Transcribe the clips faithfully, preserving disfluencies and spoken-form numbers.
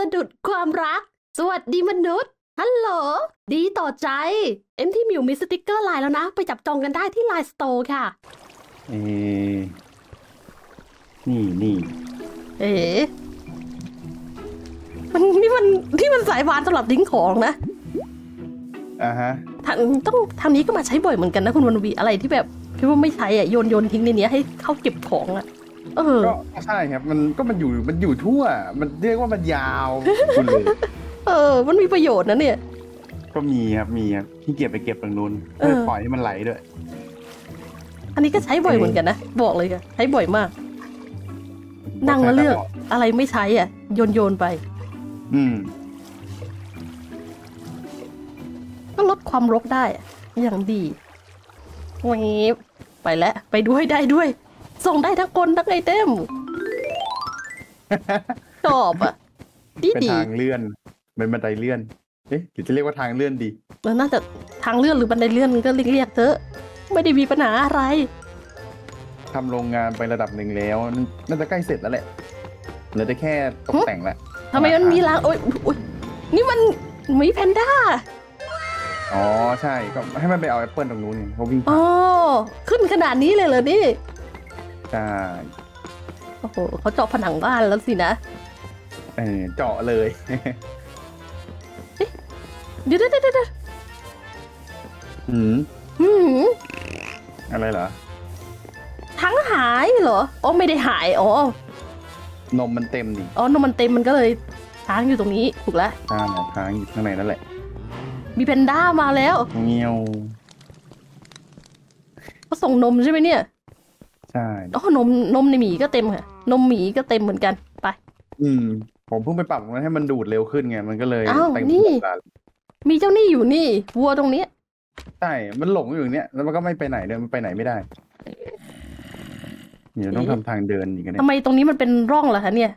สะดุดความรักสวัสดีมนุษย์ฮัลโหลดีต่อใจเอ็มที่มิวมีสติกเกอร์ไลน์แล้วนะไปจับจองกันได้ที่ไลน์สโตร์ค่ะเอนี่นี่เอ๋มันนี่มันที่มันสายหวานสำหรับดิ้งของนะอ่าฮะทางต้องทางนี้ก็มาใช้บ่อยเหมือนกันนะคุณวันวีอะไรที่แบบพี่ว่าไม่ใช้อ่ะโยนโยนทิ้งในนี้ให้เข้าเก็บของอ่ะเออก็ใช่ครับมันก็มันอยู่มันอยู่ทั่วมันเรียกว่ามันยาวคุณเลยเออมันมีประโยชน์นะเนี่ยก็มีครับมีครับที่เก็บไปเก็บตรงนู้นปล่อยให้มันไหลด้วยอันนี้ก็ใช้บ่อยเหมือนกันนะบอกเลยค่ะใช้บ่อยมากนั่งแล้วเลือกอะไรไม่ใช้อ่ะโยนโยนไปอืมก็ลดความรกได้อย่างดีวันนี้ไปแล้วไปด้วยได้ด้วยส่งได้ทั้งคนทั้งไอเทมตอบอ่ะดีดีเป็นทางเลื่อนเป็นบันไดเลื่อนเอ๊ะจะเรียกว่าทางเลื่อนดีมันน่าจะทางเลื่อนหรือบันไดเลื่อนก็เรียกเถอะไม่ได้มีปัญหาอะไรทำโรงงานไประดับหนึ่งแล้วน่าจะใกล้เสร็จแล้วแหละเหลือแต่แค่ตกแต่งละทำไมมันมีล้างโอ๊ยนี่มันมีแพนด้าอ๋อใช่ก็ให้มันไปเอาแอปเปิลตรงนู้นเขาวิ่งอ๋อขึ้นขนาดนี้เลยเหรอนี่ใช่โอ้โหเขาเจาะผนังบ้านแล้วสินะเออเจาะเลยเดี๋ยวเดี๋ยวเดี๋ยวหืมหืมอะไรเหรอทั้งหายเหรออ๋อไม่ได้หายอ๋อนมมันเต็มดิอ๋อนมมันเต็มมันก็เลยค้างอยู่ตรงนี้ถูกแล้วใช่ค้างอยู่ข้างในนั่นแหละมีแพนด้ามาแล้วเงี้ยวเขาส่งนมใช่ไหมเนี่ยใช่อ๋อนมนมในหมีก็เต็มค่ะนมหมีก็เต็มเหมือนกันไปอืมผมเพิ่งไปปรับมันให้มันดูดเร็วขึ้นไงมันก็เลยอ้าวนี่มีเจ้านี่อยู่นี่วัวตรงนี้ใช่มันหลงอยู่อย่างเนี้ยแล้วมันก็ไม่ไปไหนเลยมันไปไหนไม่ได้เดี๋ยวต้องทำทางเดินอย่างเงี้ยทำไมตรงนี้มันเป็นร่องเหรอคะเนี่ย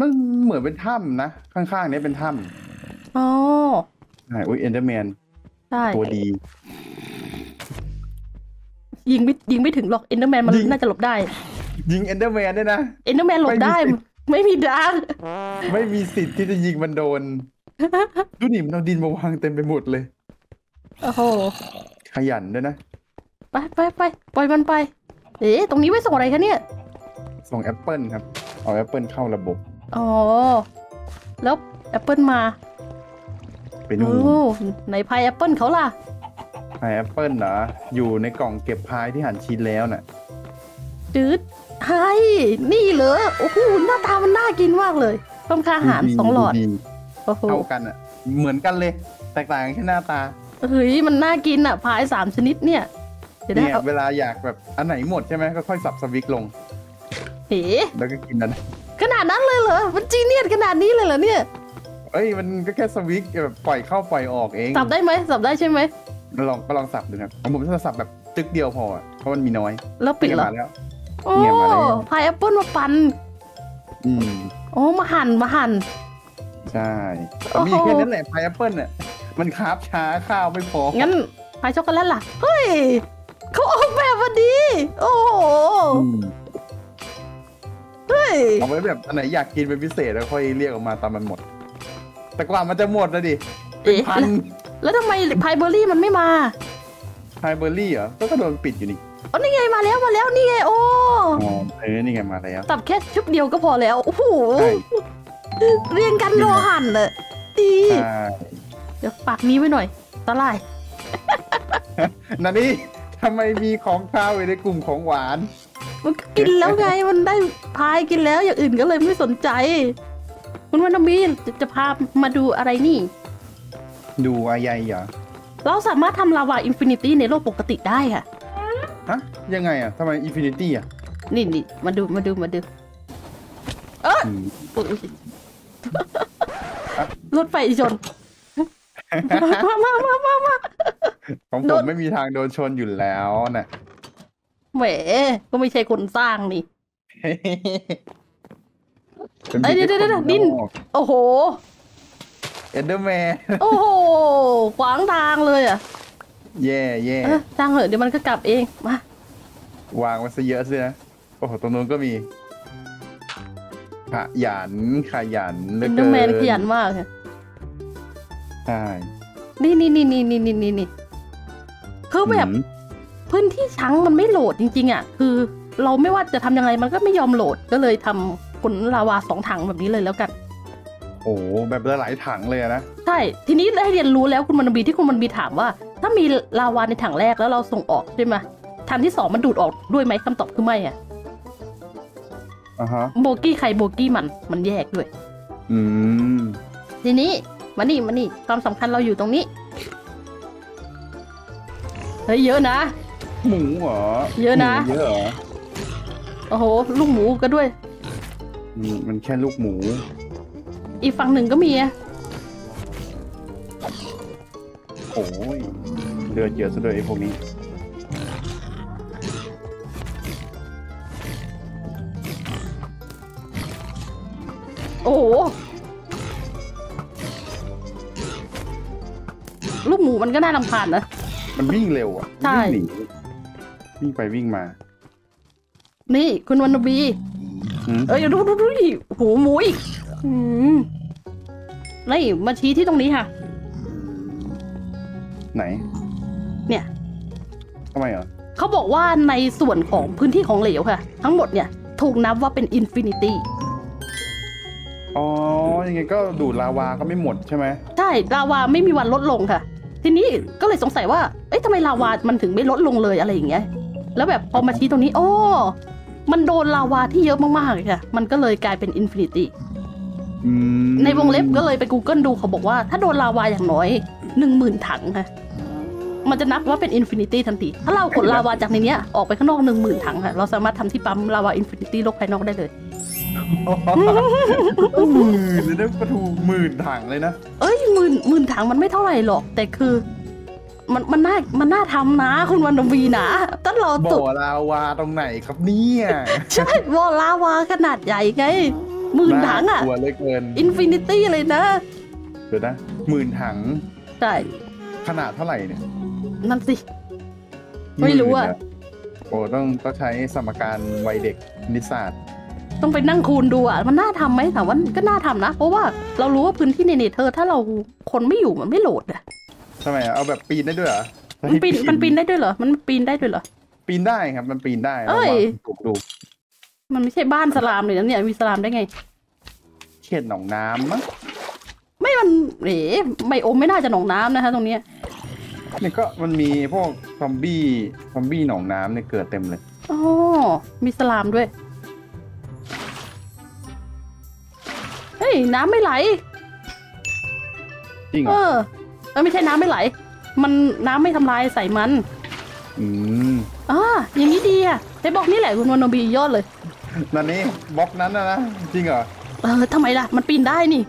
มันเหมือนเป็นถ้ำนะข้างๆเนี้ยเป็นถ้ำอ๋อใช่อุ้ยเอ็นเดอร์แมนใช่ตัวดียิงไม่ยิงไม่ถึงหรอกเอ็นเดอร์แมนมันน่าจะหลบได้ยิงเอ็นเดอร์แมนได้นะเอ็นเดอร์แมนหลบได้ไม่มีดาร์กไม่มีสิทธิ์ที่จะยิงมันโดนดูนี่มันเอาดินมาวางเต็มไปหมดเลยโอ้โหขยันด้วยนะไปไปไปปล่อยมันไปเอ๊ะตรงนี้ไว้ส่งอะไรคะเนี่ยส่งแอปเปิลครับเอาแอปเปิลเข้าระบบอ๋อแล้วแอปเปิลมาไปนู่นไหนพายแอปเปิลเขาล่ะพายแอปเปิลเหรออยู่ในกล่องเก็บพายที่หั่นชิ้นแล้วน่ะจืดไฮนี่เหรอโอ้โหหน้าตามันน่ากินมากเลยต้มข้าวอาหารสองหลอดเท่ากันอ่ะเหมือนกันเลยแตกต่างแค่หน้าตาเฮ้ยมันน่ากินอ่ะพายสามชนิดเนี่ยเนี่ยเวลาอยากแบบอันไหนหมดใช่ไหมก็ค่อยสับสวิกลงเอ๋แล้วก็กินนั้นขนาดนั้นเลยเหรอมันจีเนียสขนาดนี้เลยเหรอเนี่ยเอ้ยมันก็แค่สวิกแบบปล่อยเข้าปล่อยออกเองสับได้ไหมสับได้ใช่ไหมลองก็ลองสับดูครับผมจะสับแบบตึกเดียวพอเพราะมันมีน้อยแล้วปิดแล้วโอ้พายแอปเปิ้ลมาปั่นอืมโอ้มาหั่นมาหั่นใช่มีแค่นั้นแหละพายแอปเปิ้ลเนี่ยมันคาบช้าข้าวไม่พองั้นพายช็อกโกแลตล่ะเฮ้ยเขาออกแบบมาดีโอ้โหเฮ้ยเอาไว้แบบอันไหนอยากกินเป็นพิเศษแล้วค่อยเรียกออกมาตามมันหมดแต่กว่ามันจะหมดนะดิเป็นพันแล้วทำไมพายเบอร์รี่มันไม่มาพายเบอร์รี่เหรอแล้วก็โดนปิดอยู่นี่อ๋อนี่ไงมาแล้วมาแล้วนี่ไงโอ้อ๋อเออนี่ไงมาแล้วตับแค่ชุบเดียวก็พอแล้วโอ้โหเรียงกันรอหั่นเลยดีเดี๋ยวปากนี้ไว้หน่อยตะไลนั่นนี่ทำไมมีของข้าวอยู่ในกลุ่มของหวานมันกินแล้วไงมันได้พายกินแล้วอย่างอื่นก็เลยไม่สนใจคุณวันมีจะจะพามาดูอะไรนี่ดูอะไรเหรอเราสามารถทำลาวาอินฟินิตี้ในโลกปกติได้ค่ะฮะยังไงอ่ะทำไมอินฟินิตี้อ่ะนี่นี่มาดูมาดูมาดูเออรถไฟชนมามามามามาของผมไม่มีทางโดนชนอยู่แล้วน่ะแหมก็ไม่ใช่คนสร้างนี่ไอ้เด็ดเด็ดดิ้นโอ้โหเอ็นเดอร์แมนโอ้โหขวางทางเลยอ่ะแย่แย่สร้างเหอะเดี๋ยวมันก็กลับเองมาวางไว้ซะเยอะสินะโอ้โหตรงนู้นก็มี ขยันขยันเหลือเกินอินเตอร์แมนขยันมากค่ะใช่นี่นี่นี่นี่นี่นี่นี่คือแบบพื้นที่ชั้งมันไม่โหลดจริงๆอ่ะคือเราไม่ว่าจะทำยังไงมันก็ไม่ยอมโหลดก็เลยทำขนลาวาสองถังแบบนี้เลยแล้วกันโอ้แบบหลายถังเลยนะใช่ทีนี้ได้เรียนรู้แล้วคุณมันบีที่คุณมันบีถามว่าถ้ามีลาวาในถังแรกแล้วเราส่งออกใช่ไหมถังที่สองมันดูดออกด้วยไหมคำตอบคือไม่อ่ะโบกี้ใครโบกี้มันมันแยกด้วยอืมทีนี้มานี่มานี่ความสำคัญเราอยู่ตรงนี้เฮ้ยเยอะนะหมูเหรอเยอะนะเยอะเหรอโอ้โหลูกหมูก็ด้วยมันแค่ลูกหมูอีกฝั่งหนึ่งก็มีอ่ะโอ้ยเดือดเยอะซะด้วยไอ้พวกนี้โอ้ลูกหมูมันก็น่ารำคาญนะมันวิ่งเร็วอ่ะใช่วิ่งไปวิ่งมานี่คุณวันนบีเอ้ยดูดูดูดิโหหมูอีกนี่มาชี้ที่ตรงนี้ค่ะไหนเนี่ยทำไมเหรอเขาบอกว่าในส่วนของพื้นที่ของเหลวค่ะทั้งหมดเนี่ยถูกนับว่าเป็นอินฟินิตี้อ๋อยังไงก็ดูดลาวาก็ไม่หมดใช่ไหมใช่ลาวาไม่มีวันลดลงค่ะทีนี้ก็เลยสงสัยว่าเอ๊ะทำไมลาวามันถึงไม่ลดลงเลยอะไรอย่างเงี้ยแล้วแบบพอมาชี้ตรงนี้โอ้มันโดนลาวาที่เยอะมากๆเลยค่ะมันก็เลยกลายเป็นอินฟินิตี้ในวงเล็บก็เลยไป Google ดูเขาบอกว่าถ้าโดนลาวาอย่างน้อยหนึ่งหมื่นถังค่ะมันจะนับว่าเป็นอินฟินิตี้ทันทีถ้าเราขนลาวาจากในนี้ออกไปข้างนอกหนึ่งหมื่นถังค่ะเราสามารถทำที่ปั๊มลาวาอินฟินิตี้โลกภายนอกได้เลยหมื่นเลยนะประตูหมื่นถังเลยนะเอ้ยหมื่นหมื่นถังมันไม่เท่าไหร่หรอกแต่คือมันมันน่ามันน่าทำนะคุณวันนวีนะถ้าเราตุบ่อลาวาตรงไหนครับเนี่ยใช่บ่อลาวาขนาดใหญ่ไงหมื่นถังอ่ะกลัวเลยเกินอินฟินิตี้เลยนะเดี๋ยวนะหมื่นถังใช่ขนาดเท่าไหร่เนี่ยนั่นสิไม่รู้อ่ะโอ้ต้องต้องใช้สมการวัยเด็กนิสสัตต้องไปนั่งคูณดูอ่ะมันน่าทำไหมถามว่าก็น่าทำนะเพราะว่าเรารู้ว่าพื้นที่ในเนเธอร์ถ้าเราคนไม่อยู่มันไม่โหลดอ่ะทำไมเอาแบบปีนได้ด้วยเหรอมันปีนมันปีนได้ด้วยเหรอมันปีนได้ด้วยเหรอปีนได้ครับมันปีนได้เอ้ยดูมันไม่ใช่บ้านสลามเลยนะเนี่ยมีสลามได้ไงเขตหนองน้ำมั้งไม่มันเอ๋ไม่อมไม่น่าจะหนองน้ำนะคะตรงเนี้ยนี่ก็มันมีพวกซอมบี้ซอมบี้หนองน้ำเนี่ยเกิดเต็มเลยอ๋อมีสลามด้วยเฮ้ยน้ำไม่ไหลจริงเหรอเออเออไม่ใช่น้ำไม่ไหลมันน้ำไม่ทำลายใส่มันอืมอ่าอย่างนี้ดีอ่ะไอ้บล็อกนี่แหละคุณวันนบียอดเลยนั่นนี่บล็อกนั้นนะนะจริงเหรอเออทำไมล่ะมันปีนได้นี่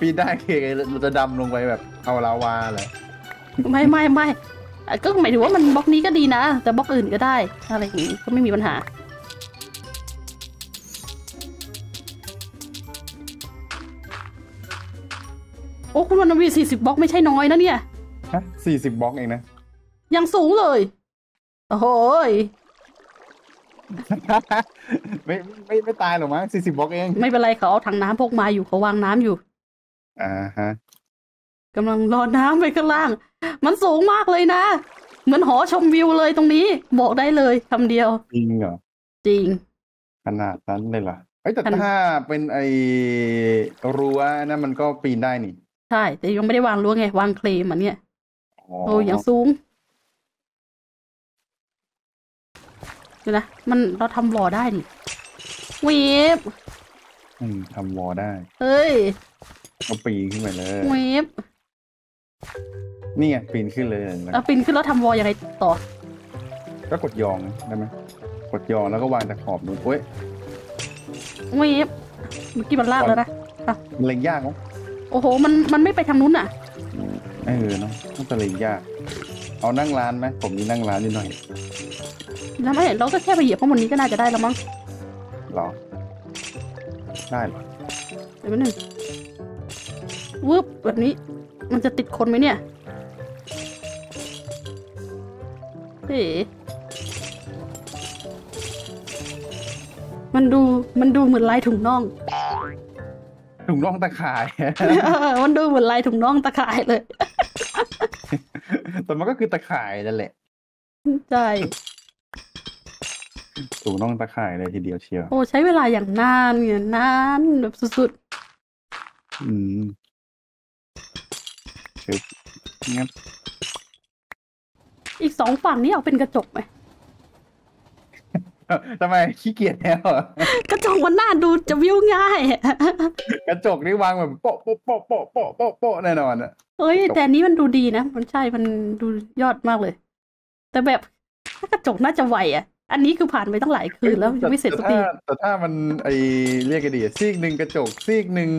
ปีนได้เคเราจะดำลงไปแบบเอาลาวาเลยไม่ไม่ไม่ก็หมายถึงว่ามันบล็อกนี้ก็ดีนะแต่บล็อกอื่นก็ได้อะไรอย่างนี้ก็ไม่มีปัญหาโอ้คุณวันนวีสี่สิบบล็อกไม่ใช่น้อยนะเนี่ยฮะสี่สิบบล็อกเองนะยังสูงเลยโอ้โหไม่ไม่ไม่ตายหรอกมั้งสี่สิบบล็อกเองไม่เป็นไรเขาเอาถังน้ำพกมาอยู่เขาวางน้ำอยู่อ่าฮะกำลังรอน้ำไปข้างล่างมันสูงมากเลยนะเหมือนหอชมวิวเลยตรงนี้บอกได้เลยคำเดียวจริงเหรอจริงขนาดนั้นเลยเหรอไอ้แต่ถ้าเป็นไอ้รั้วนั่นมันก็ปีนได้นี่ใช่แต่ยังไม่ได้วางรั้วไงวางเคลมอันเนี้ยโอ้ยังสูงเดี๋ยวนะมันเราทำวอได้นี่วีบอืมทำวอได้เฮ้ยเอาปีนขึ้นไปเลยวีบนี่ไงปีนขึ้นเลยเอาปีนขึ้นแล้วทำวอยังไงต่อก็กดยองได้ไหมกดยองแล้วก็วางจากขอบนู้นเว้ยวีบเมื่อกี้มันลากแล้วนะมันเล็งยากมั้งโอ้โหมันมันไม่ไปทางนู้นอ่ะเออเนาะต้องเล็งยากเอานั่งร้านไหมผมมีนั่งร้านนิดหน่อยแล้วไม่เราก็แค่ไปเหยียบข้างบนนี้ก็น่าจะได้แล้วมั้งหรอได้หรอเดี๋ยวนึงวืบแบบนี้มันจะติดคนไหมเนี่ยเฮ้ มันดูมันดูเหมือนลายถุงน่องถุงน่องตะข่ายมันดูเหมือนลายถุงน่องตะข่ายเลยแต่มันก็คือตะข่ายนั่นแหละใช่ถุงน่องตะข่ายเลยทีเดียวเชียวโอ้ใช้เวลาอย่างนานเงี้ยนานแบบสุดๆอืมเชิดงั้นอีกสองฝั่งนี้เอาเป็นกระจกไหมทำไมขี้เกียจแล้วกระจกมันน่าดูจะวิวง่ายกระจกนี่วางแบบโป๊ะโป๊ะโป๊ะโป๊ะโป๊ะโป๊ะโป๊ะแน่นอนอ่ะเอ้ยแต่นี้มันดูดีนะมันใช่มันดูยอดมากเลยแต่แบบถ้ากระจกน่าจะไหวอ่ะอันนี้คือผ่านไปตั้งหลายคืนแล้วยังไม่เสร็จสักทีแต่ถ้ามันไอเรียกกันดีซีกหนึ่งกระจกซีกหนึ่ง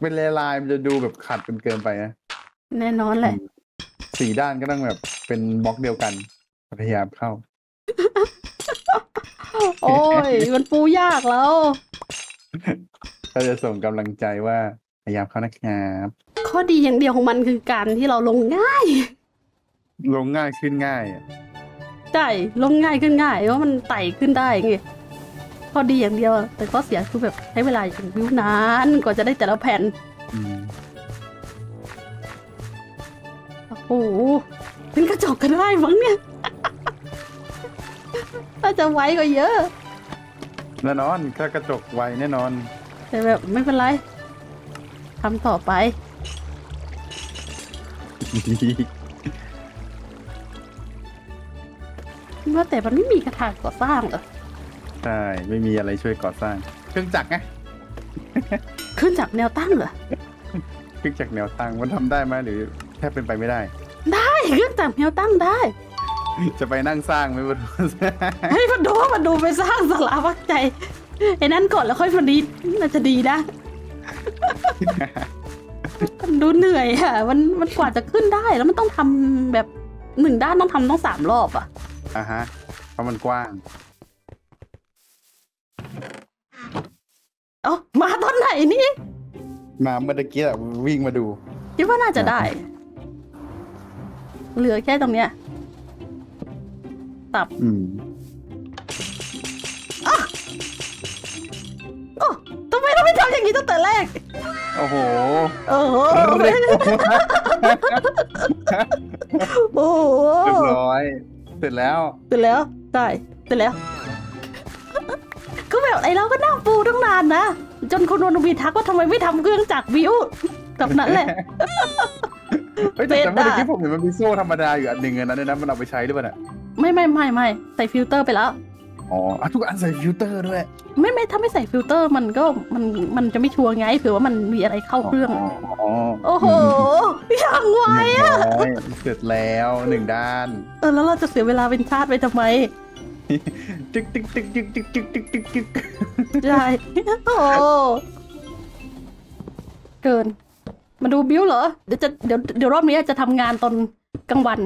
เป็นลายมันจะดูแบบขัดกันเกินไปนะแน่นอนแหละสี่ด้านก็ต้องแบบเป็นบล็อกเดียวกันพยายามเข้าโอ้ยมันปูยากแล้วก็จะส่งกำลังใจว่าพยายามเข้านะครับข้อดีอย่างเดียวของมันคือการที่เราลงง่ายลงง่ายขึ้นง่ายใช่ลงง่ายขึ้นง่ายเพราะมันไต่ขึ้นได้ไงข้อดีอย่างเดียวแต่ข้อเสียคือแบบใช้เวลาอย่างวิวนานกว่าจะได้แต่ละแผ่นโอ้โหเป็นกระจกกันได้มั้งเนี่ยถ้าจะไวกว่าเยอะแน่นอนถ้ากระจกไวแน่นอนแต่แบบไม่เป็นไรทำต่อไปว่าแต่มันไม่มีกระถางก่อสร้างเหรอใช่ไม่มีอะไรช่วยก่อสร้างเครื่องจักรไงเครื่องจักรแนวตั้งเหรอเครื่องจักรแนวตั้งมันทำได้ไหมหรือแทบเป็นไปไม่ได้ได้เครื่องจักรแนวตั้งได้จะไปนั่งสร้างไหมมาดูให้มาดูมาดูไปสร้างสลาวักใจไอ้นั่นก่อนแล้วค่อยมาดีน่าจะดีนะมันดูเหนื่อยอ่ะมันมันกว่าจะขึ้นได้แล้วมันต้องทำแบบหนึ่งด้านต้องทำต้องสามรอบอ่ะอ่ะฮะเพราะมันกว้างเอ้ามาตอนไหนนี่มาเมื่อกี้อ่ะวิ่งมาดูคิดว่าน่าจะได้เหลือแค่ตรงเนี้ยอืมอ๋อโอ้ทำไมเราไม่ทำอย่างนี้ตั้งแต่แรกโอ้โหโอ้โหโอ้โหเรียบร้อยเสร็จแล้วเสร็จแล้วใช่เสร็จแล้วก็แบบไอ้เราก็นั่งปูตั้งนานนะจนคุณวนวีทักว่าทำไมไม่ทำเครื่องจักรวิวแบบนั้นแหละเฮ้ยแต่เมื่อกี้ผมเห็นมันมีโซ่ธรรมดาอยู่อันหนึ่งนะเนี่ยนะมันเอาไปใช้หรือเปล่าไม่ไม่ไม่ไม่ใส่ฟิลเตอร์ไปแล้วอ๋อทุกอันใส่ฟิลเตอร์ด้วยไม่ไม่ถ้าไม่ใส่ฟิลเตอร์มันก็มันมันจะไม่ชัวร์ไงเผื่อว่ามันมีอะไรเข้าเครื่องโอ้โหอย่างไวอ่ะเสร็จแล้วหนึ่งด้านเออแล้วเราจะเสียเวลาเป็นชาติไปทำไมตึ๊กตึ๊กตึ๊กตึ๊กตึ๊กตึ๊กตึ๊กตึ๊กใช่โอ้เกินมาดูบิวเหรอเดี๋ยวจะเดี๋ยวเดี๋ยวรอบนี้จะทำงานตอนกลางวัน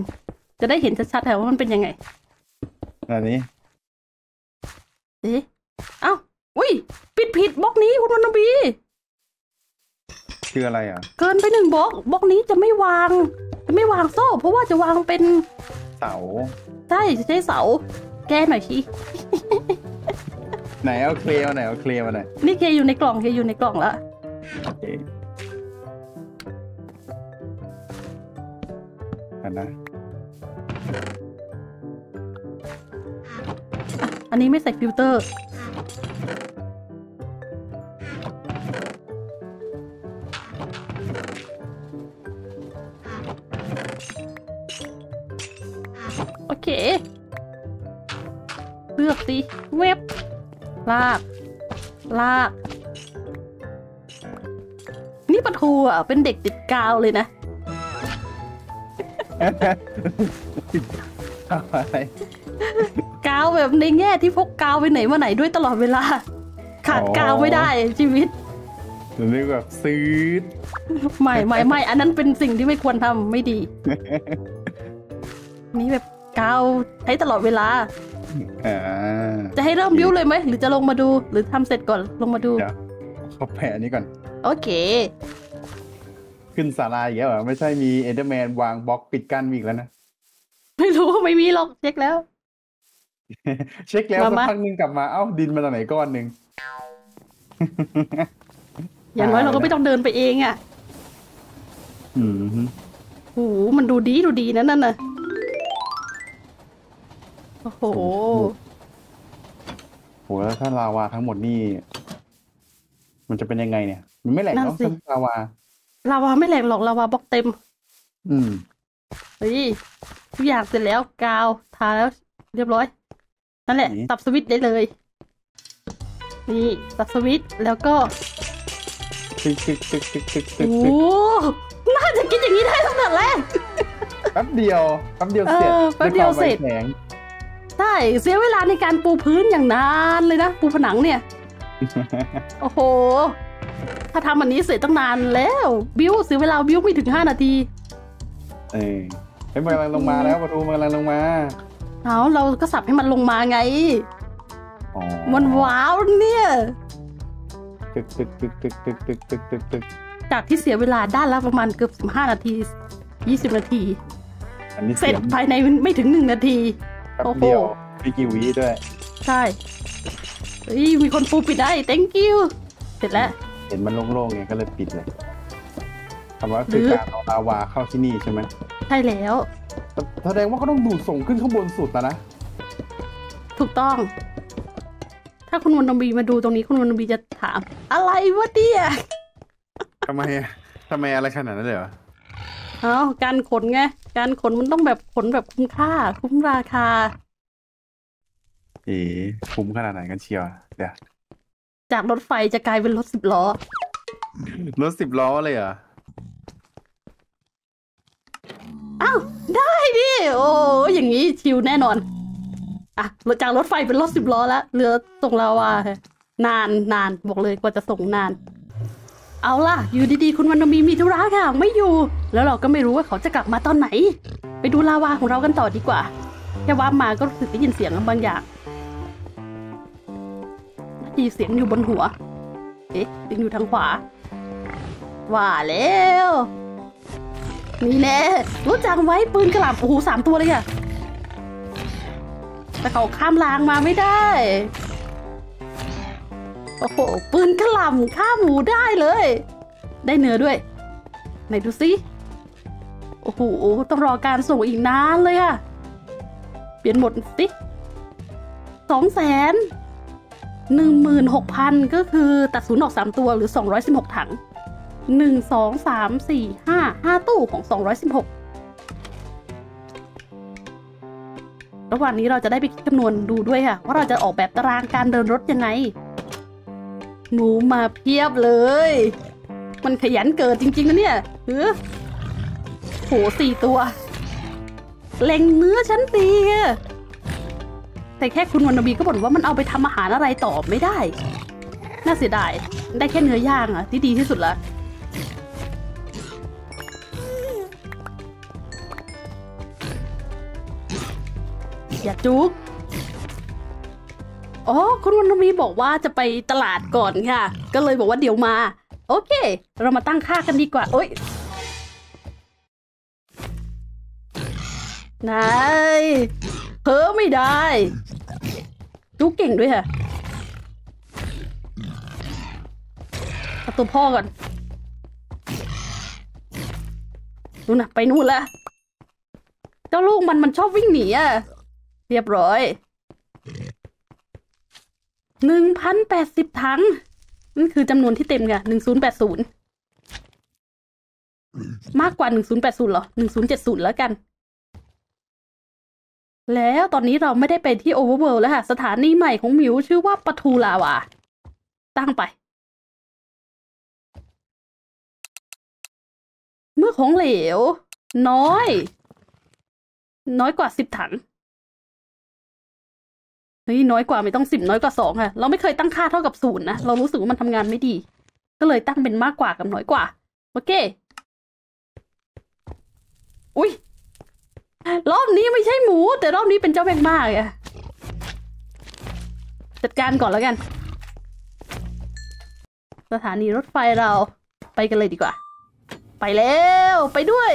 จะได้เห็นชัดๆแต่ว่ามันเป็นยังไงแบบนี้เอ๊ะเอ้าอุ้ยปิดผิดบล็อกนี้คุณวันบีคืออะไรอ่ะเกินไปหนึ่งบล็อกบล็อกนี้จะไม่วางจะไม่วางโซ่เพราะว่าจะวางเป็นเสาใช่จะใช้เสาแก้หน่อยทีไหนเอาเคลียร์มาไหนเอาเคลียร์มาไหนนี่เคลียร์อยู่ในกล่องเคลียร์อยู่ในกล่องแล้วโอเคกันนะอันนี้ไม่ใส่ฟิลเตอร์โอเคเลือกสิเว็บลากลากนี่ปะทูอ่ะเป็นเด็กติดกาวเลยนะกาวแบบในแง่ที่พกกาวไปไหนมาไหนด้วยตลอดเวลาขาดกาวไม่ได้ชีวิตเรียกแบบซื้อไม่ไม่ไม่อันนั้นเป็นสิ่งที่ไม่ควรทำไม่ดีนี่แบบกาวใช้ตลอดเวลาจะให้เริ่มบิ้วเลยไหมหรือจะลงมาดูหรือทำเสร็จก่อนลงมาดูขอแผ่นี้ก่อนโอเคขึ้นศาลาอย่างเงี้ยเหรอไม่ใช่มีเอเดอร์แมนวางบล็อกปิดกั้นอีกแล้วนะไม่รู้ไม่มีหรอกเช็คแล้ว เช็คแล้วสักพักนึงกลับมาเอ้าดินมาจากไหนก้อนหนึ่งอย่างน้อยเราก็ไม่ต้องเดินไปเองอ่ะอือโอ้โหมันดูดีดูดีนะนั่นน่ะโอ้โหโหแล้วถ้าลาวาทั้งหมดนี่มันจะเป็นยังไงเนี่ยมันไม่แหลกหรอกลาวาลาวาไม่แหลกหรอกลาวาบล็อกเต็มอืมเฮ้ยทุกอย่างเสร็จแล้วกาวทาแล้วเรียบร้อยนั่นแหละตัดสวิตช์ได้เลยนี่ตัดสวิตช์แล้วก็ตึ๊กตึ๊กตึ๊กตึ๊กตึ๊กตึ๊กโอ้น่าจะกินอย่างนี้ได้ตั้งแต่แรกแป๊บเดียวแป๊บเดียวเสร็จแป๊บเดียวเสร็จใช่เสียเวลาในการปูพื้นอย่างนานเลยนะปูผนังเนี่ยโอ้โหถ้าทำอันนี้เสร็จตั้งนานแล้วบิ้วเสียเวลาบิ้วไม่ถึงห้านาทีเอ้ยมันกำลังลงมาแล้วประตูมันกำลังลงมาเอาเราก็สับให้มันลงมาไงมันว้าวเนี่ยตึกตึกตึกตึกตึกตึกตึกตึกตึกจากที่เสียเวลาด้านละประมาณเกือบสิบห้านาทียี่สิบนาทีเสร็จภายในไม่ถึงหนึ่งนาทีโอ้โหมีกี่วิด้วยใช่มีคนปูปิดได้ thank you เสร็จแล้วเห็นมันโล่งๆไงก็เลยปิดเลยคำว่าคือการเอาลาวาเข้าที่นี่ใช่ไหมใช่แล้วแสดงว่าเขาต้องดูดส่งขึ้นข้างบนสุดแล้วนะถูกต้องถ้าคุณวันนบีมาดูตรงนี้คุณวันนบีจะถามอะไรวะเตี้ยทำไมทำไมอะไรขนาดนั้นเลยเหรอเอาการขนไงการขนมันต้องแบบขนแบบคุ้มค่าคุ้มราคาเอ๋คุ้มขนาดไหนกันเชียวเดี๋ยวจากรถไฟจะกลายเป็นรถสิบล้อรถสิบล้อเลยเหรออ้าวได้ดิโอ้อย่างนี้ชิวแน่นอนอ่ะจากรถไฟเป็นรถสิบล้อแล้วเรือส่งลาวานานนานบอกเลยกว่าจะส่งนานเอาล่ะอยู่ดีๆคุณวันนบีมีธุระค่ะไม่อยู่แล้วเราก็ไม่รู้ว่าเขาจะกลับมาตอนไหนไปดูลาวาของเรากันต่อดีกว่าแค่ว่ามาก็รู้สึกได้ยินเสียงบางอย่างมีเสียงอยู่บนหัวเอ๊ะเสียงอยู่ทางขวาว่าแล้วนี่แน่รู้จักไว้ปืนกระหล่ำโอ้โหสามตัวเลยอะแต่เขาข้ามรางมาไม่ได้โอ้โหปืนกระหล่ำข้ามหมูได้เลยได้เนื้อด้วยไหนดูสิโอ้โหต้องรอการส่งอีกนานเลยอะเปลี่ยนหมดสิสองแสนหนึ่งหมื่นหกพันก็คือตัดศูนย์ออกสามตัวหรือสองร้อยสิบหกถังหนึ่งสองสามสี่ห้าห้าตู้ของสองร้อยสิบหกระหว่างนี้เราจะได้ไปคิดคำนวณดูด้วยค่ะว่าเราจะออกแบบตารางการเดินรถยังไงหนูมาเพียบเลยมันขยันเกิดจริงๆนะเนี่ยเออโหสี่ตัวเล็งเนื้อชั้นตีแต่แค่คุณวันนบีก็บ่นว่ามันเอาไปทำอาหารอะไรต่อไม่ได้น่าเสียดายได้แค่เนื้อย่างอ่ะที่ดีที่สุดละอย่าจุกอ๋อคุณวันนบีบอกว่าจะไปตลาดก่อนค่ะก็เลยบอกว่าเดี๋ยวมาโอเคเรามาตั้งค่ากันดีกว่าโอ๊ยนายเพ้อไม่ได้จุกเก่งด้วยค่ะเอาตัวพ่อก่อนนู่นนะไปนู่นละเจ้าลูกมันมันชอบวิ่งหนีอ่ะเรียบร้อยหนึ่งพันแปดสิบถังนั่นคือจำนวนที่เต็มค่ะหนึ่งศูนย์แปดศูนย์มากกว่าหนึ่งศูนย์แปดศูนย์หรอหนึ่งศูนย์เจ็ดศูนย์แล้วกันแล้วตอนนี้เราไม่ได้ไปที่โอเวอร์เวิลด์แล้วค่ะสถานีใหม่ของมิวชื่อว่าปะทูลาวาตั้งไปเมื่อของเหลวน้อยน้อยกว่าสิบถังเฮ้ยน้อยกว่าไม่ต้องสิบน้อยกว่าสองค่ะเราไม่เคยตั้งค่าเท่ากับศูนย์นะเรารู้สึกว่ามันทำงานไม่ดีก็เลยตั้งเป็นมากกว่ากับน้อยกว่าโอเคอุ้ยรอบนี้ไม่ใช่หมูแต่รอบนี้เป็นเจ้าแมงม่าอ่ะจัดการก่อนแล้วกันสถานีรถไฟเราไปกันเลยดีกว่าไปแล้วไปด้วย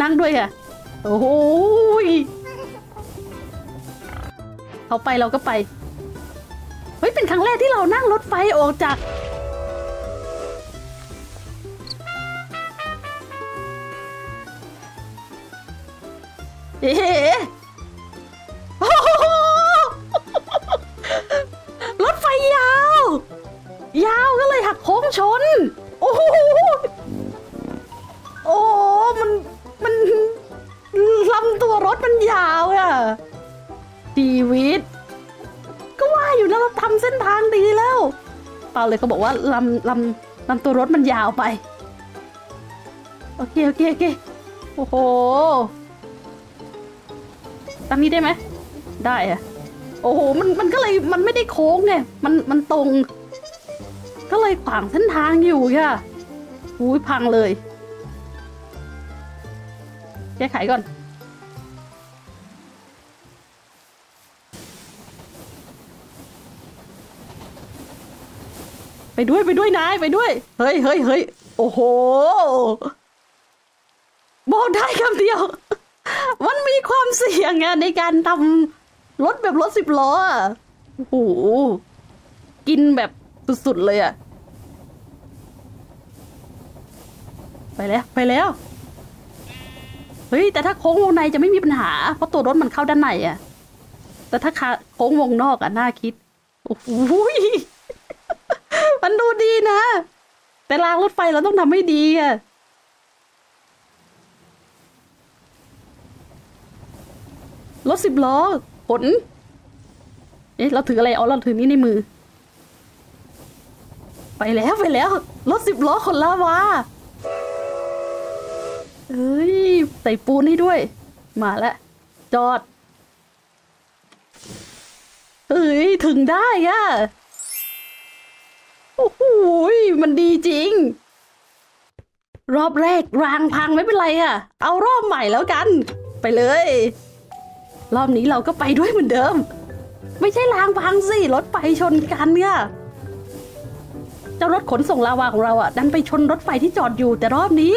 นั่งด้วยค่ะโอ้โห เขาไปเราก็ไปเฮ้ยเป็นครั้งแรกที่เรานั่งรถไฟออกจากเอ๊ะรถไฟยาวยาวก็เลยหักโค้งชนโอ้โหโอ้มันมันลำตัวรถมันยาวอะชีวิตก็ว่าอยู่แล้วเราทำเส้นทางดีแล้วเปล่าเลยเขาบอกว่าลำลำลำตัวรถมันยาวไปโอเคโอเคโอเคโอ้โหตามนี้ได้ไหมได้อะโอ้โหมันมันก็เลยมันไม่ได้โค้งไงมันมันตรงก็เลยขวางเส้นทางอยู่ค่ะอุ้ยพังเลยแก้ไขก่อนไปด้วยไปด้วยนายไปด้วยเฮ้ยเฮ้ยเฮ้ยโอ้โหบอกได้คำเดียวมันมีความเสี่ยงไงในการทำรถแบบรถสิบล้ออ่ะโอ้โหกินแบบสุดๆเลยอ่ะไปแล้วไปแล้วเฮ้ยแต่ถ้าโค้งวงในจะไม่มีปัญหาเพราะตัวรถมันเข้าด้านในอ่ะแต่ถ้าโค้งวงนอกอ่ะน่าคิดโอ้โหมันดูดีนะแต่รางรถไฟเราต้องทำให้ดีอ่ะรถสิบล้อผลเอ๊ะเราถืออะไรอ๋อเราถือนี่ในมือไปแล้วไปแล้วรถสิบล้อขนลาวาเอ้ยใส่ปูนให้ด้วยมาแล้วจอดเอ้ยถึงได้อะโอ้โหมันดีจริงรอบแรกรางพังไม่เป็นไรอะเอารอบใหม่แล้วกันไปเลยรอบนี้เราก็ไปด้วยเหมือนเดิมไม่ใช่รางพังสิรถไฟชนกันเนี่ยเจ้ารถขนส่งลาวาของเราอ่ะดันไปชนรถไฟที่จอดอยู่แต่รอบนี้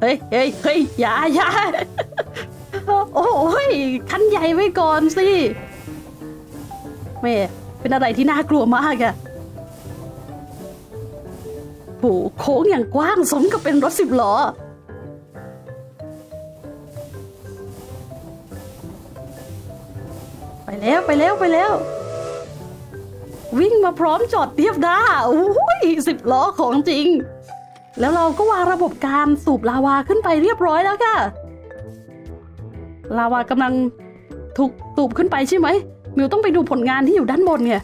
เฮ้ยเฮ้ยเฮ้ยอย่าอย่าโอ้ยคันใหญ่ไว้ก่อนสิแม่เป็นอะไรที่น่ากลัวมากอะโอ้โค้งอย่างกว้างสมกับเป็นรถสิบล้อไปแล้วไปแล้วไปแล้ววิ่งมาพร้อมจอดเทียบด้าโอ้ยสิบล้อของจริงแล้วเราก็วางระบบการสูบลาวาขึ้นไปเรียบร้อยแล้วค่ะลาวากำลังถูกสูบขึ้นไปใช่ไหมมิวต้องไปดูผลงานที่อยู่ด้านบนไง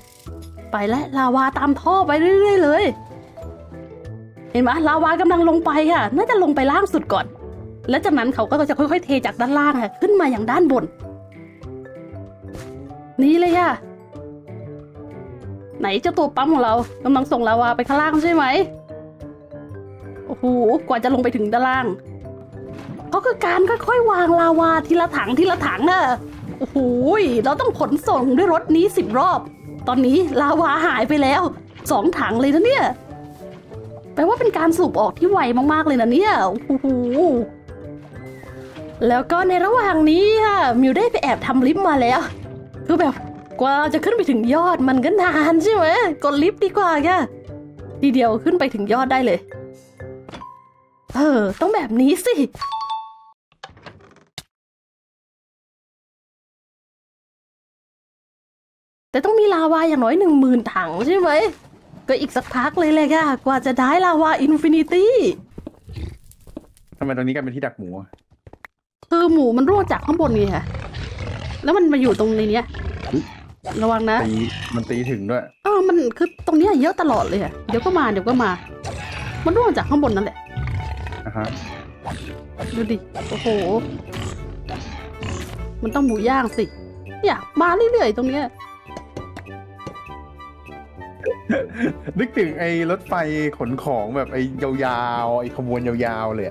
ไปและลาวาตามท่อไปเรื่อยๆเลยเห็นไหมลาวากำลังลงไปค่ะน่าจะลงไปล่างสุดก่อนและจากนั้นเขาก็จะค่อยๆเทจากด้านล่างค่ะขึ้นมาอย่างด้านบนนี่เลยค่ะไหนเจ้าตัวปั๊มของเรากำลังส่งลาวาไปข้างล่างใช่ไหมโอ้โหกว่าจะลงไปถึงด้านล่างเขาคือการค่อยๆวางลาวาทีละถังทีละถังน่ะโอ้โหเราต้องขนส่งด้วยรถนี้สิบรอบตอนนี้ลาวาหายไปแล้วสองถังเลยนะเนี่ยแปลว่าเป็นการสูบออกที่ไวมากๆเลยนะเนี่ยโอ้โหแล้วก็ในระหว่างนี้ค่ะมิวได้ไปแอบทำลิฟต์มาแล้วคือแบบกว่าจะขึ้นไปถึงยอดมันก็นานใช่ไหมกดลิฟต์ดีกว่าค่ะทีเดียวขึ้นไปถึงยอดได้เลยเออต้องแบบนี้สิแต่ต้องมีลาวาอย่างน้อยหนึ่งหมื่นถังใช่ไหมก็อีกสักพักเลยแหละค่ะกว่าจะได้ลาวาอินฟินิตี้ทำไมตรงนี้กลายเป็นที่ดักหมูคือหมูมันร่วงจากข้างบนไงค่ะแล้วมันมาอยู่ตรงในเนี้ยระวังนะมันตีถึงด้วยเออมันคือตรงนี้เยอะตลอดเลยอะเดี๋ยวก็มาเดี๋ยวก็มามันร่วงจากข้างบนนั่นแหละดูดิโอ้โหมันต้องหมูย่างสิอยากมาเรื่อยๆตรงเนี้ยนึกถึงไอ้รถไฟขนของแบบไอ้ยาวๆไอ้ขบวนยาวๆเลย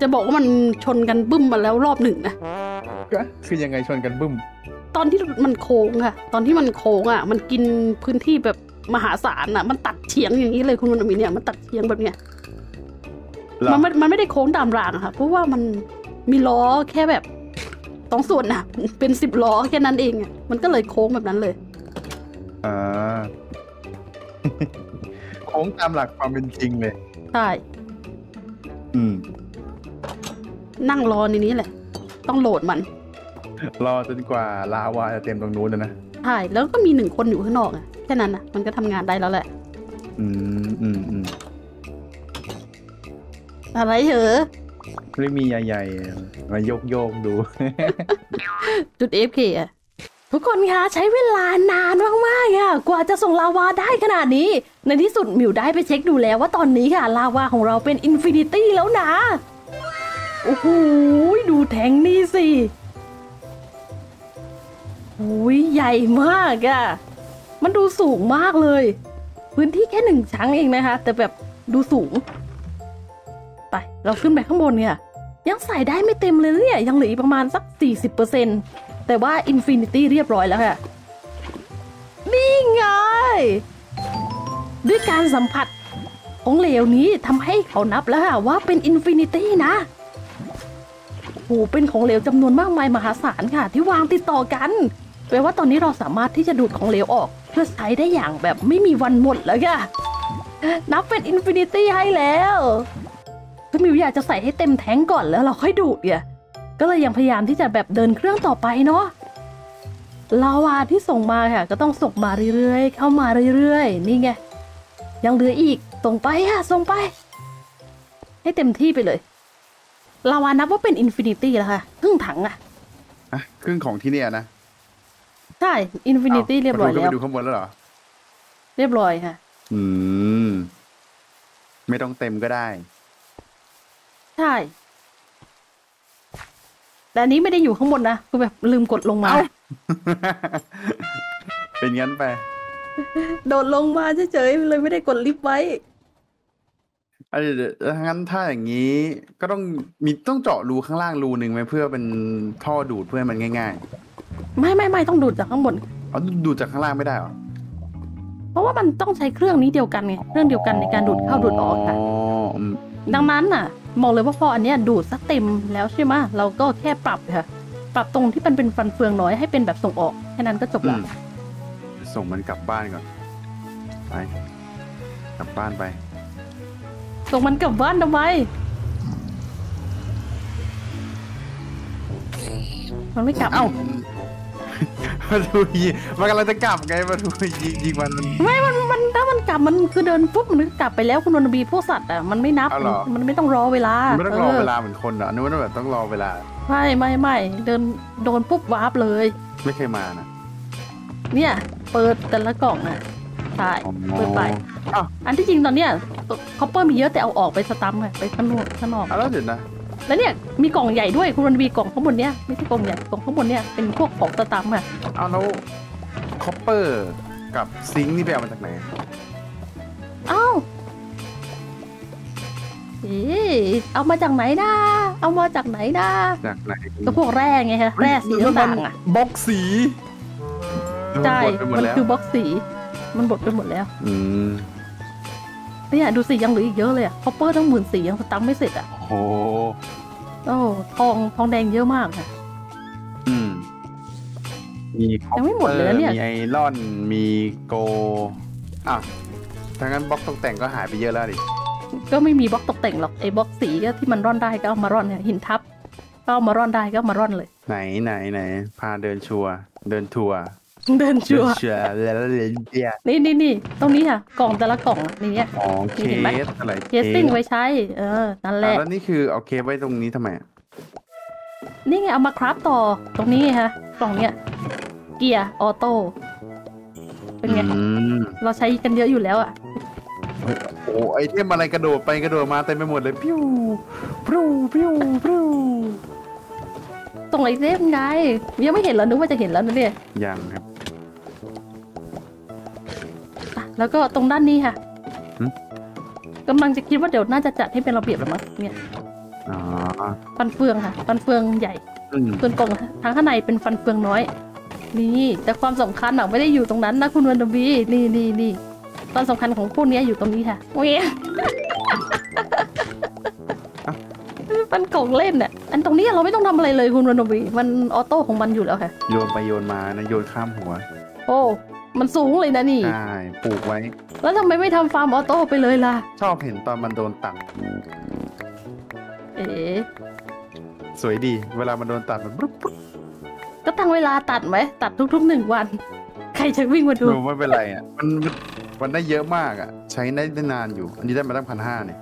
จะบอกว่ามันชนกันบึ้มมาแล้วรอบหนึ่งนะคือยังไงชนกันบึ้มตอนที่มันโค้งค่ะตอนที่มันโค้งอ่ะมันกินพื้นที่แบบมหาศาลอ่ะมันตัดเฉียงอย่างนี้เลยคุณมนต์มีเนี่ยมันตัดเฉียงแบบเนี้ยมันมันไม่ได้โค้งตามรางค่ะเพราะว่ามันมีล้อแค่แบบ ต้องส่วนหนักเป็นสิบล้อแค่นั้นเองอ่ะมันก็เลยโค้งแบบนั้นเลยอ่า โค้งตามหลักความเป็นจริงเลยใช่อืมนั่งรอในนี้แหละต้องโหลดมันรอจนกว่าลาวาจะเต็มตรงนู้นนะใช่แล้วก็มีหนึ่งคนอยู่ข้างนอกอ่ะแค่นั้นนะมันก็ทำงานได้แล้วแหละอืมอืมอืมอะไรเหรอไม่มีใหญ่ๆมายกโยกดู จุด เอ เอฟ เค อ่ะทุกคนคะใช้เวลานานมากๆอ่ะกว่าจะส่งลาวาได้ขนาดนี้ในที่สุดมิวได้ไปเช็คดูแล้วว่าตอนนี้ค่ะลาวาของเราเป็นอินฟินิตี้แล้วนะโอ้โหดูแทงนี่สิโอ้ยใหญ่มากอ่ะมันดูสูงมากเลยพื้นที่แค่หนึ่งชั้นเองนะคะแต่แบบดูสูงไปเราขึ้นไปข้างบนเนี่ยยังใส่ได้ไม่เต็มเลยเนี่ยยังเหลืออีกประมาณสัก สี่สิบเปอร์เซ็นต์ แต่ว่าอินฟินิตี้เรียบร้อยแล้วค่ะนี่ไงด้วยการสัมผัสของเหลวนี้ทำให้เขานับแล้วค่ะว่าเป็นอินฟินิตี้นะโอ้เป็นของเหลวจำนวนมากมายมหาศาลค่ะที่วางติดต่อกันแปลว่าตอนนี้เราสามารถที่จะดูดของเหลวออกเพื่อใช้ได้อย่างแบบไม่มีวันหมดแล้วค่ะนับเป็นอินฟินิตี้ให้แล้วก็มิวอยากจะใส่ให้เต็มแท้งก่อนแล้วเราค่อยดูดเนี่ยก็เลยยังพยายามที่จะแบบเดินเครื่องต่อไปเนาะลาวาที่ส่งมาค่ะก็ต้องส่งมาเรื่อยๆเข้ามาเรื่อยๆนี่ไงยังเหลืออีกส่งไปค่ะส่งไปให้เต็มที่ไปเลยลาวานับว่าเป็นอินฟินิตี้แล้วค่ะครึ่งถังอะอะครึ่งของที่เนี่ยนะใช่อินฟินิตี้เรียบร้อยแล้วไปดูข้างบนแล้วเหรอเรียบร้อยค่ะอืมไม่ต้องเต็มก็ได้ใช่แต่นี้ไม่ได้อยู่ข้างบนนะคือแบบลืมกดลงมา เป็นงั้นไปโดดลงมาเฉยๆเลยไม่ได้กดลิฟต์ไว้ไอ้งั้นถ้าอย่างนี้ก็ต้องมีต้องเจาะรูข้างล่างรูหนึ่งไหมเพื่อเป็นท่อดูดเพื่อให้มันง่ายๆไม่ไม่ไม่ต้องดูดจากข้างบนอ๋อดูดจากข้างล่างไม่ได้หรอเพราะว่ามันต้องใช้เครื่องนี้เดียวกันไงเครื่องเดียวกันในการดูดเข้าดูดออกค่ะดังนั้นน่ะมองเลยว่าพออันเนี้ยดูดซะเต็มแล้วใช่ไหมเราก็แค่ปรับค่ะปรับตรงที่มันเป็นฟันเฟืองน้อยให้เป็นแบบส่งออกแค่นั้นก็จบแล้วส่งมันกลับบ้านก่อนไปกลับบ้านไปส่งมันกลับบ้านทำไมมันไม่กลับเอ้ามาดูยิงมันกำลังจะกลับไงมาดูยิงยิงมันไม่มันมันถ้ามันกลับมันคือเดินปุ๊บมันก็กลับไปแล้วคุณนบีพวกสัตว์อ่ะมันไม่นับมันไม่ต้องรอเวลาไม่ต้องรอเวลาเหมือนคนอ่ะนึกว่าแบบต้องรอเวลาไม่ไม่ไม่เดินโดนปุ๊บวาร์ปเลยไม่เคยมานะเนี่ยเปิดแต่ละกล่องอ่ะใช่เปิดไปอันที่จริงตอนเนี้ยคอปเปอร์มีเยอะแต่เอาออกไปสตัมป์ไปข้างนอกข้างนอกแล้วเดี๋ยวนะแล้วเนี่ยมีกล่องใหญ่ด้วยคุณมันมีกล่องข้างบนเนี่ยไม่ใช่กล่องใหญ่กล่องข้างบนเนี่ยเป็นพวกของสตัมป์อ่ะเอาแล้วคอปเปอร์กับซิงค์นี่ไปเอามาจากไหนเอ้าเอ๊ะเอามาจากไหนนะเอามาจากไหนนะจากไหนก็พวกแร่ไงฮะแร่สีต่างๆอ่ะบล็อกสีใช่มันคือบล็อกสีมันบดไปหมดแล้วอืมเนี่ยดูสิยังเหลืออีกเยอะเลยอ่ะคอปเปอร์ทั้งหมื่นสี่ยังสตัมป์ไม่เสร็จอ่ะโอ้โอ้ทองทองแดงเยอะมากค่ะอืมมีคอปเปอร์มีไอรอนมีโกอ่ะถ้างั้นบล็อกตกแต่งก็หายไปเยอะแล้วดิก็ไม่มีบล็อกตกแต่งหรอกไอ้บล็อกสีก็ที่มันร่อนได้ก็เอามาร่อนเนี่ยหินทับก็เอามาร่อนได้ก็มาร่อนเลยไหนไหนไหนพาเดินชัวเดินทัวเดินชัวนี่นี่นี่ตรงนี้ค่ะกล่องแต่ละกล่องนี่เนี่ยเคสอะไรเคสติ้งไว้ใช้เออนั่นแหละแล้วนี่คือเอาเคสไว้ตรงนี้ทำไมนี่ไงเอามาคราฟต่อตรงนี้ไงคะกล่องเนี้ยเกียร์ออโต้เป็นไงเราใช้กันเยอะอยู่แล้วอ่ะโอ้ไอเทมอะไรกระโดดไปกระโดดมาเต็มไปหมดเลยพิ้วพิ้วพิ้วพิ้วตรงไอเทมไงยังไม่เห็นแล้วนึกว่าจะเห็นแล้วนะเนี่ยยังครับแล้วก็ตรงด้านนี้ค่ะกำลังจะคิดว่าเดี๋ยวน่าจะจัดให้เป็นระเบียบแล้วมั้งเนี่ยฟันเฟืองค่ะฟันเฟืองใหญ่ส่วนกล่องทางข้างในเป็นฟันเฟืองน้อยนี่แต่ความสำคัญหนักไม่ได้อยู่ตรงนั้นนะคุณวันดบีนี่นี่นี่ตอนสำคัญของพวกนี้อยู่ตรงนี้ค่ะโอ้ยไป ปั้นกล่องเล่นเนี่ยอันตรงนี้เราไม่ต้องทำอะไรเลยคุณวรรณวีมันออโต้ของมันอยู่แล้วค่ะโยนไปโยนมานะโยนข้ามหัวโอ้มันสูงเลยนะนี่ใช่ปลูกไว้แล้วทำไมไม่ทำฟาร์มออโต้ไปเลยล่ะชอบเห็นตอนมันโดนตัดเอ๋สวยดีเวลามันโดนตัดมันปุ๊บก็ตั้งเวลาตัดไหมตัดทุกๆหนึ่งวันใครจะวิ่งมาดูไม่เป็นไรอ่ะมันมันได้เยอะมากอ่ะใช้ได้นานอยู่อันนี้ได้มาตั้งพันห้าเนี่ย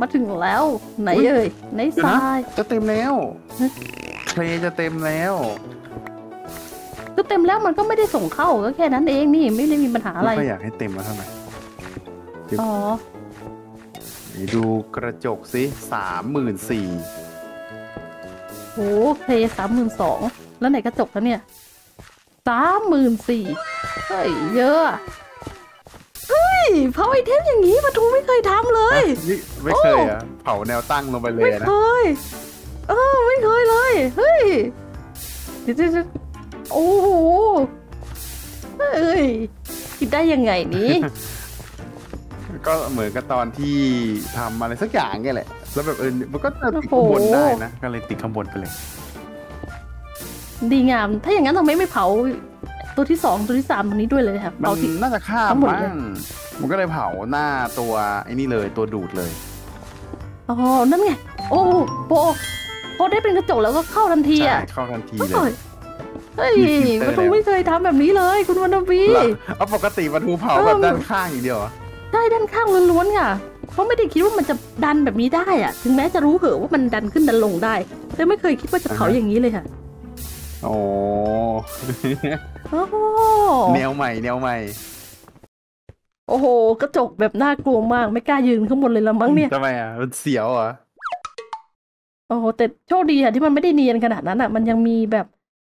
มาถึงแล้วไหนเอ่ยไหนทรายจะเต็มแล้วเคลจะเต็มแล้วก็เต็มแล้วมันก็ไม่ได้ส่งเข้าก็แค่นั้นเองนี่ไม่ได้มีปัญหาอะไรก็อยากให้เต็มแล้วเท่าไหร่อ๋อดูกระจกสิสามหมื่นสี่โอ้เคลสามหมื่นสองแล้วไหนกระจกแล้วเนี่ยสามหมื่นสี่เฮ้ยเยอะเฮ้ยเผาไอเทมอย่างนี้ปะทูไม่เคยทำเลยไม่เคยอ่ะเผาแนวตั้งลงไปเลยนะไม่เคยเออไม่เคยเลยเฮ้ยเดี๋ยวจะโอ้โหเอ้ยคิดได้ยังไงนี้ก็เหมือนกับตอนที่ทำอะไรสักอย่างแกแหละแล้วแบบเออมันก็ติดข้างบนได้นะก็เลยติดข้างบนไปเลยดีงามถ้าอย่างนั้นทำไมไม่เผาตัวที่สองตัวที่สามตัวนี้ด้วยเลยครับเผาทิ้งน่าจะฆ่ามั้งมันก็เลยเผาหน้าตัวไอ้นี่เลยตัวดูดเลยอ๋อนั่นไงโอ้โปพอได้เป็นกระจกแล้วก็เข้าทันทีอ่ะเข้าทันทีเลยเฮ้ยปะทูไม่เคยทำแบบนี้เลยคุณวรรณวีเอาปกติปะทูเผาแบบด้านข้างอย่างเดียวได้ด้านข้างล้วนๆค่ะเพราะไม่ได้คิดว่ามันจะดันแบบนี้ได้อ่ะถึงแม้จะรู้เหอะว่ามันดันขึ้นดันลงได้แต่ไม่เคยคิดว่าจะเผาอย่างนี้เลยค่ะโอ้แนวใหม่แนวใหม่โอ้โหกระจกแบบน่ากลัวมากไม่กล้ายืนข้างบนเลยละมั้งเนี่ยทำไมอ่ะมันเสียวอ่ะโอ้โหแต่โชคดีค่ะที่มันไม่ได้เนียนขนาดนั้นอ่ะมันยังมีแบบ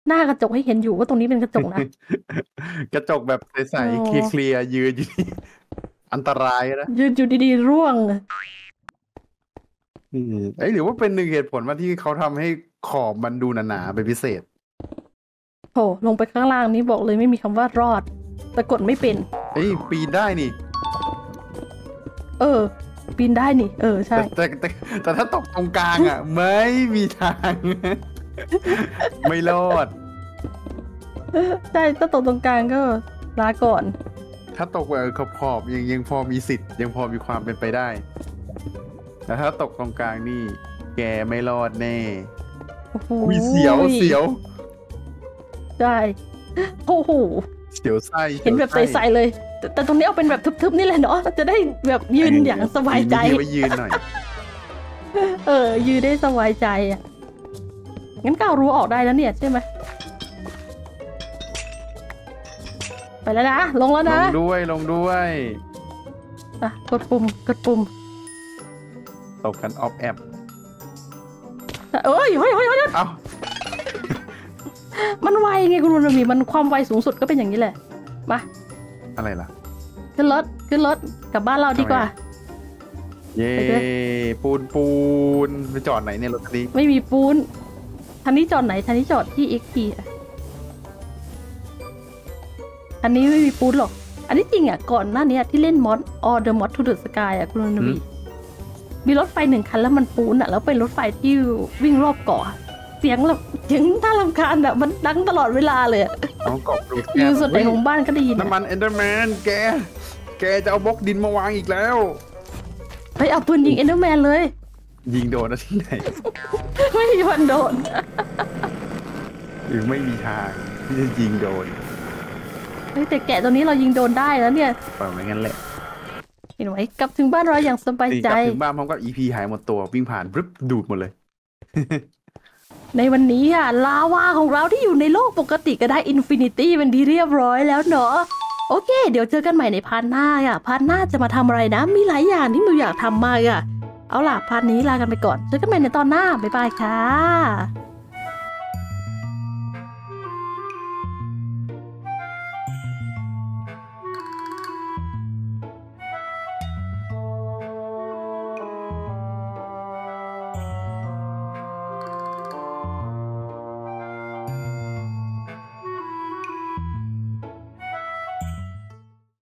หน้ากระจกให้เห็นอยู่ว่าตรงนี้เป็นกระจกนะกระจกแบบใสๆเคลียร์ยืนอยู่อันตรายนะยืนอยู่ดีๆร่วงไอ้หรือว่าเป็นหนึ่งเหตุผลว่าที่เขาทำให้ขอบมันดูหนาๆเป็นพิเศษโอ้ลงไปข้างล่างนี้บอกเลยไม่มีคำว่ารอดแต่กดไม่เป็นเอ้ยปีนได้นี่เออปีนได้นี่เออใช่แต่แต่แต่ถ้าตกตรงกลางอ่ะไม่มีทางไม่รอดใช่ถ้าตกตรงกลางก็ลาก่อนถ้าตกแบบขอบขอบยังยังพอมีสิทธิ์ยังพอมีความเป็นไปได้แต่ถ้าตกตรงกลางนี่แกไม่รอดแน่มีเสียวเสียวได้โอ้โหเสียวไส้เห็นแบบใสๆเลยแต่ตรงนี้เอาเป็นแบบทึบๆนี่แหละเนาะจะได้แบบยืนอย่างสบายใจยืนหน่อยเออยืนได้สบายใจงั้นก้าวรู้ออกได้แล้วเนี่ยใช่ไหมไปแล้วนะลงแล้วนะลงด้วยลงด้วยอ่ะกดปุ่มกดปุ่มตบกันออฟแอปเอ้ยเฮ้ยเฮ้ยเอามันไวไงคุณวรรณวีมันความไวสูงสุดก็เป็นอย่างนี้แหละมาอะไรล่ะขึ้นรถขึ้นรถกลับบ้านเราดีกว่าเย่ปูนปูนไปจอดไหนเนี่ยรถคันนี้ไม่มีปูนคันนี้จอดไหนคันนี้จอดที่ เอ็กซ์ พี อ่ะอันนี้ไม่มีปูนหรอกอันนี้จริงอ่ะก่อนหน้านี้ที่เล่นมอด All the Mod to the Sky อ่ะคุณวรรณวีมีรถไฟหนึ่งคันแล้วมันปูนอ่ะแล้วเป็นรถไฟที่วิ่งรอบเกาะเสียงแบบเสียงน่ารำคาญอ่ะมันดังตลอดเวลาเลยอ่ะอยู่ส่วนไหนของบ้านก็ได้ยินน้ำมันเอ็นเดอร์แมนแกแกจะเอาบล็อกดินมาวางอีกแล้วไปเอาปืนยิงเอ็นเดอร์แมนเลยยิงโดนนะที่ไหนไม่มีวันโดนหรือไม่มีทางที่จะยิงโดนแต่แกะตัวนี้เรายิงโดนได้แล้วเนี่ยเปล่าไม่งั้นแหละเห็นไหมกลับถึงบ้านเราอย่างสบายใจกลับถึงบ้านพร้อมกับ อี พี หายหมดตัววิ่งผ่านรึบดูดหมดเลยในวันนี้ค่ะลาวาของเราที่อยู่ในโลกปกติก็ได้อินฟินิตี้เป็นที่เรียบร้อยแล้วเนาะโอเคเดี๋ยวเจอกันใหม่ในพาร์ทหน้าค่ะพาร์ทหน้าจะมาทำอะไรนะมีหลายอย่างที่มิวอยากทำมากอ่ะเอาล่ะพาร์ทนี้ลากันไปก่อนเจอกันใหม่ในตอนหน้าบ๊ายบายค่ะ